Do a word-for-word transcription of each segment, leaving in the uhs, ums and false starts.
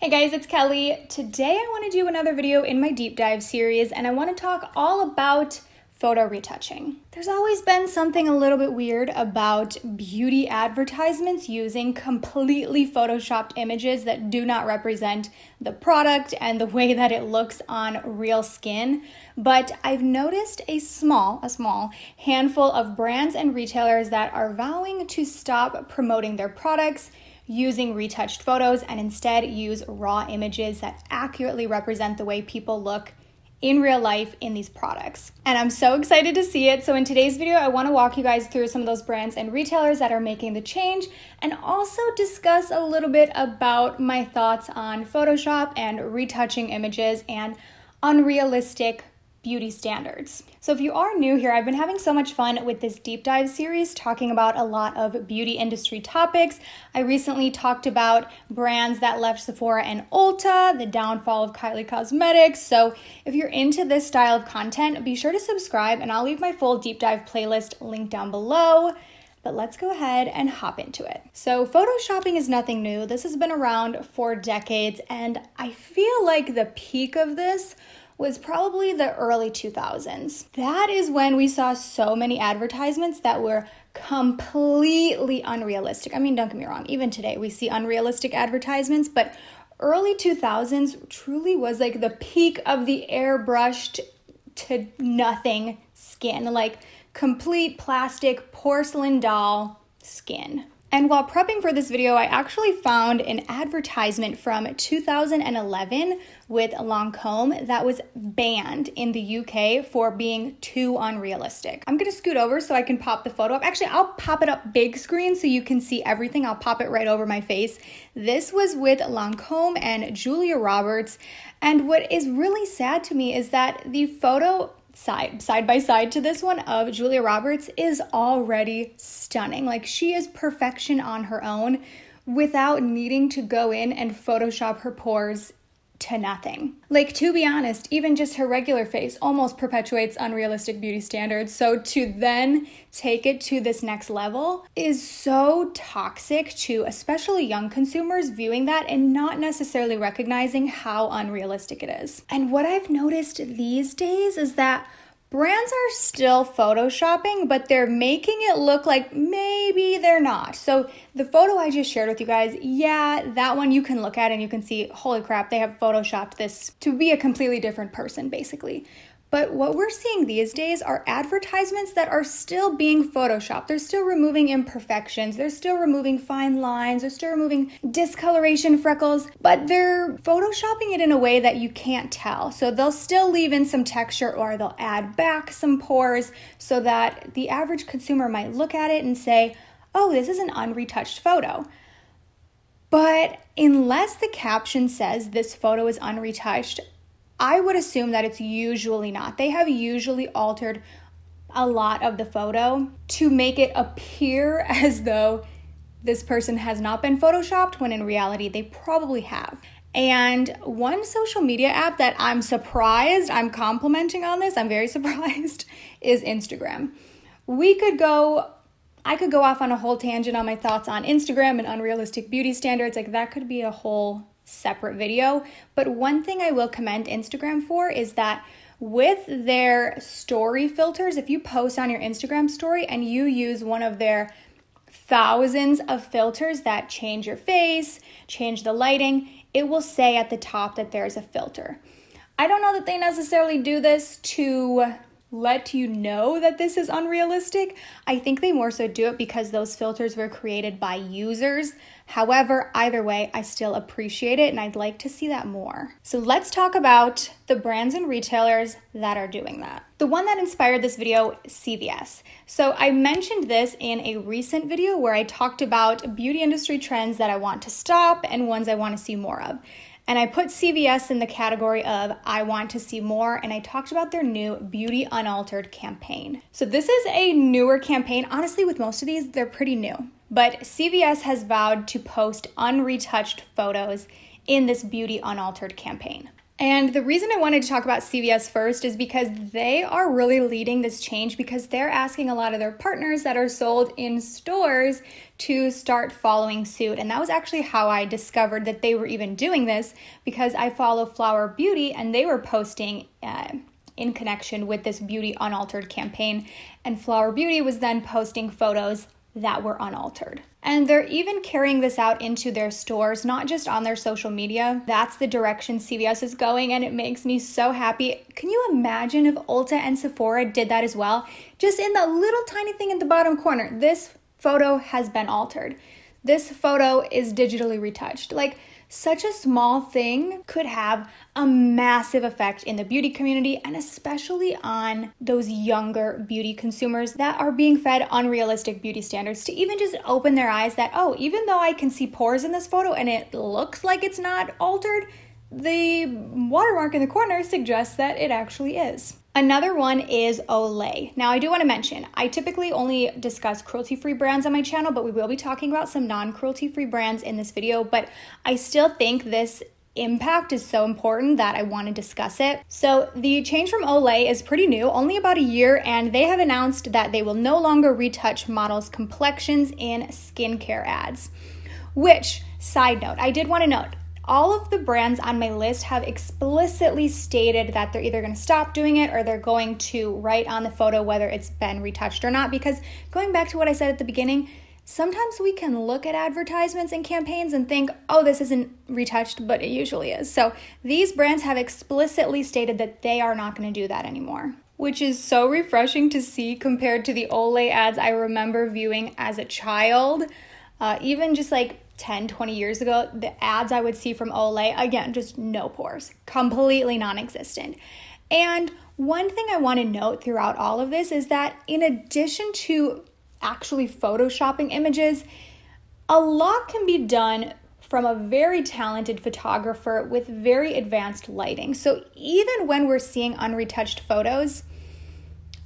Hey guys, it's Kelly. Today I want to do another video in my deep dive series and I want to talk all about photo retouching. There's always been something a little bit weird about beauty advertisements using completely photoshopped images that do not represent the product and the way that it looks on real skin. But I've noticed a small, a small handful of brands and retailers that are vowing to stop promoting their products using retouched photos and instead use raw images that accurately represent the way people look in real life in these products. And I'm so excited to see it. So in today's video, I wanna walk you guys through some of those brands and retailers that are making the change and also discuss a little bit about my thoughts on Photoshop and retouching images and unrealistic beauty standards. So if you are new here, I've been having so much fun with this deep dive series talking about a lot of beauty industry topics. I recently talked about brands that left Sephora and Ulta, the downfall of Kylie Cosmetics. So if you're into this style of content, be sure to subscribe and I'll leave my full deep dive playlist linked down below. But let's go ahead and hop into it. So photoshopping is nothing new. This has been around for decades and I feel like the peak of this was probably the early two thousands. That is when we saw so many advertisements that were completely unrealistic. I mean, don't get me wrong, even today we see unrealistic advertisements, but early two thousands truly was like the peak of the airbrushed to nothing skin, like complete plastic porcelain doll skin. And while prepping for this video, I actually found an advertisement from two thousand eleven with Lancôme that was banned in the U K for being too unrealistic. I'm gonna scoot over so I can pop the photo up. Actually, I'll pop it up big screen so you can see everything. I'll pop it right over my face. This was with Lancôme and Julia Roberts. And what is really sad to me is that the photo Side, side by side to this one of Julia Roberts is already stunning. Like, she is perfection on her own without needing to go in and Photoshop her pores to nothing. Like, to be honest, even just her regular face almost perpetuates unrealistic beauty standards. So to then take it to this next level is so toxic to especially young consumers viewing that and not necessarily recognizing how unrealistic it is. And what I've noticed these days is that brands are still photoshopping, but they're making it look like maybe they're not. So the photo I just shared with you guys, yeah, that one you can look at and you can see, holy crap, they have photoshopped this to be a completely different person, basically. But what we're seeing these days are advertisements that are still being photoshopped. They're still removing imperfections. They're still removing fine lines. They're still removing discoloration, freckles, but they're photoshopping it in a way that you can't tell. So they'll still leave in some texture or they'll add back some pores so that the average consumer might look at it and say, oh, this is an unretouched photo. But unless the caption says this photo is unretouched, I would assume that it's usually not. They have usually altered a lot of the photo to make it appear as though this person has not been photoshopped when in reality they probably have. And one social media app that I'm surprised, I'm complimenting on this, I'm very surprised, is Instagram. We could go, I could go off on a whole tangent on my thoughts on Instagram and unrealistic beauty standards. Like, that could be a whole separate video, but one thing I will commend Instagram for is that with their story filters, if you post on your Instagram story and you use one of their thousands of filters that change your face, change the lighting, it will say at the top that there's a filter. I don't know that they necessarily do this to let you know that this is unrealistic. I think they more so do it because those filters were created by users. However, either way, I still appreciate it and I'd like to see that more. So let's talk about the brands and retailers that are doing that. The one that inspired this video, C V S. So I mentioned this in a recent video where I talked about beauty industry trends that I want to stop and ones I want to see more of. And I put C V S in the category of I want to see more, and I talked about their new Beauty Unaltered campaign. So this is a newer campaign. Honestly, with most of these, they're pretty new. But C V S has vowed to post unretouched photos in this Beauty Unaltered campaign. And the reason I wanted to talk about C V S first is because they are really leading this change, because they're asking a lot of their partners that are sold in stores to start following suit. And that was actually how I discovered that they were even doing this, because I follow Flower Beauty and they were posting uh, in connection with this Beauty Unaltered campaign. And Flower Beauty was then posting photos that were unaltered. And they're even carrying this out into their stores, not just on their social media. That's the direction C V S is going, and it makes me so happy. Can you imagine if Ulta and Sephora did that as well? Just in the little tiny thing in the bottom corner, this photo has been altered. This photo is digitally retouched. Like, such a small thing could have a massive effect in the beauty community, and especially on those younger beauty consumers that are being fed unrealistic beauty standards, to even just open their eyes that, oh, even though I can see pores in this photo and it looks like it's not altered, the watermark in the corner suggests that it actually is. Another one is Olay. Now, I do want to mention, I typically only discuss cruelty-free brands on my channel, but we will be talking about some non-cruelty-free brands in this video, but I still think this impact is so important that I want to discuss it. So the change from Olay is pretty new, only about a year, and they have announced that they will no longer retouch models' complexions in skincare ads. Which, side note, I did want to note, all of the brands on my list have explicitly stated that they're either gonna stop doing it or they're going to write on the photo whether it's been retouched or not, because going back to what I said at the beginning, sometimes we can look at advertisements and campaigns and think, oh, this isn't retouched, but it usually is. So these brands have explicitly stated that they are not gonna do that anymore, which is so refreshing to see compared to the Olay ads I remember viewing as a child. Uh, even just like ten, twenty years ago, the ads I would see from Olay, again, just no pores, completely non-existent. And one thing I want to note throughout all of this is that in addition to actually photoshopping images, a lot can be done from a very talented photographer with very advanced lighting. So even when we're seeing unretouched photos,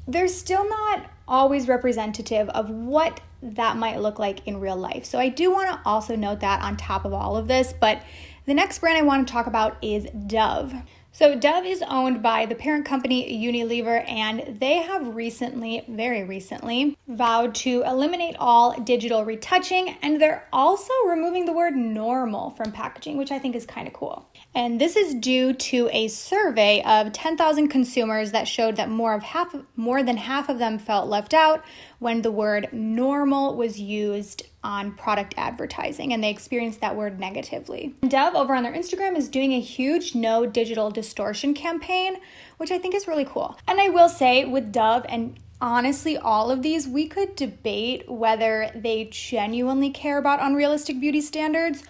they're still not always representative of what that might look like in real life. So I do want to also note that on top of all of this, but the next brand I want to talk about is Dove. So Dove is owned by the parent company Unilever, and they have recently, very recently, vowed to eliminate all digital retouching, and they're also removing the word normal from packaging, which I think is kind of cool. And this is due to a survey of ten thousand consumers that showed that more of half, more than half of them felt left out when the word normal was used on product advertising, and they experienced that word negatively. Dove over on their Instagram is doing a huge no digital distortion campaign, which I think is really cool. And I will say with Dove, and honestly all of these, we could debate whether they genuinely care about unrealistic beauty standards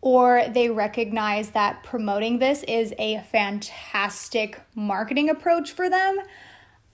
or they recognize that promoting this is a fantastic marketing approach for them.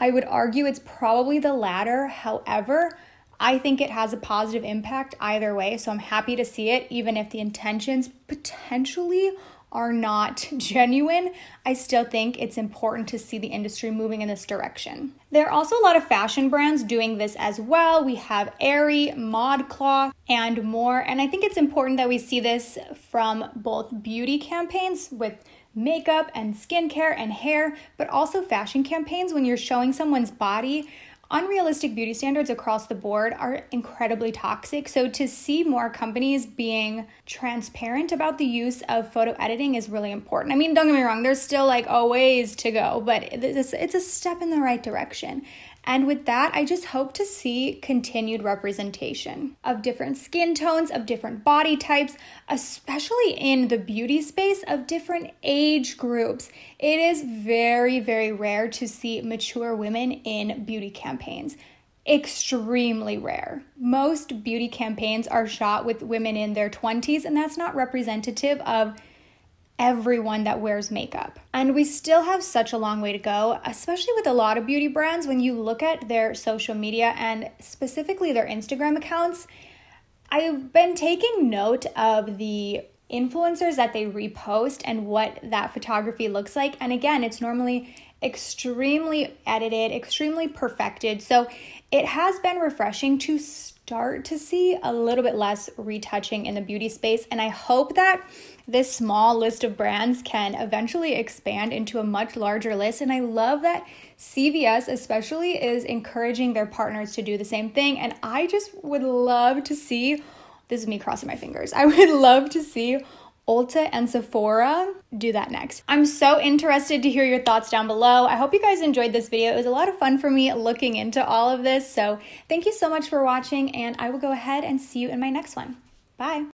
I would argue it's probably the latter. However, I think it has a positive impact either way, so I'm happy to see it. Even if the intentions potentially are not genuine, I still think it's important to see the industry moving in this direction. There are also a lot of fashion brands doing this as well. We have Aerie, ModCloth, and more, and I think it's important that we see this from both beauty campaigns with makeup and skincare and hair, but also fashion campaigns when you're showing someone's body. Unrealistic beauty standards across the board are incredibly toxic, so to see more companies being transparent about the use of photo editing is really important. I mean, don't get me wrong, there's still like a ways to go, but it's a step in the right direction. And with that, I just hope to see continued representation of different skin tones, of different body types, especially in the beauty space, of different age groups. It is very, very rare to see mature women in beauty campaigns. Extremely rare. Most beauty campaigns are shot with women in their twenties, and that's not representative of everyone that wears makeup. And we still have such a long way to go, especially with a lot of beauty brands. When you look at their social media and specifically their Instagram accounts, I've been taking note of the influencers that they repost and what that photography looks like. And again, it's normally extremely edited, extremely perfected. So it has been refreshing to start to see a little bit less retouching in the beauty space. And I hope that this small list of brands can eventually expand into a much larger list. And I love that C V S especially is encouraging their partners to do the same thing. And I just would love to see, this is me crossing my fingers, I would love to see Ulta and Sephora do that next. I'm so interested to hear your thoughts down below. I hope you guys enjoyed this video. It was a lot of fun for me looking into all of this. So thank you so much for watching, and I will go ahead and see you in my next one. Bye.